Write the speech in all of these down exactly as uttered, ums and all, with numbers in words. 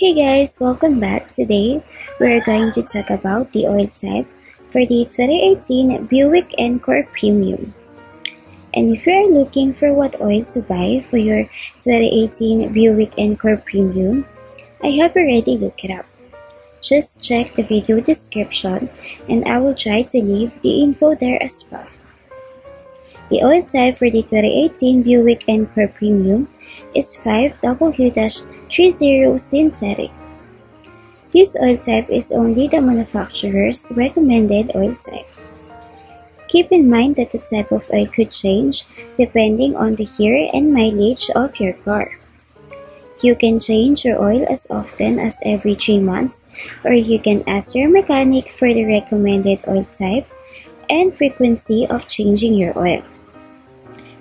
Hey guys, welcome back. Today, we're going to talk about the oil type for the twenty eighteen Buick Encore Premium. And if you're looking for what oil to buy for your twenty eighteen Buick Encore Premium, I have already looked it up. Just check the video description and I will try to leave the info there as well. The oil type for the twenty eighteen Buick Encore Premium is five W thirty synthetic. This oil type is only the manufacturer's recommended oil type. Keep in mind that the type of oil could change depending on the year and mileage of your car. You can change your oil as often as every three months, or you can ask your mechanic for the recommended oil type and frequency of changing your oil.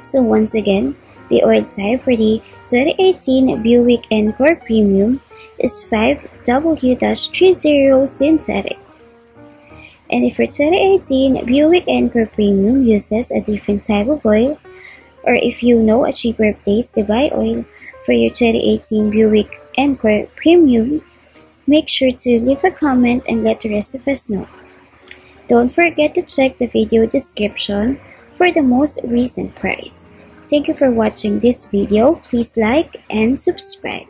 So once again, the oil type for the twenty eighteen Buick Encore Premium is five W thirty synthetic. And if your twenty eighteen Buick Encore Premium uses a different type of oil, or if you know a cheaper place to buy oil for your twenty eighteen Buick Encore Premium, make sure to leave a comment and let the rest of us know. Don't forget to check the video description for the most recent price. Thank you for watching this video. Please like and subscribe.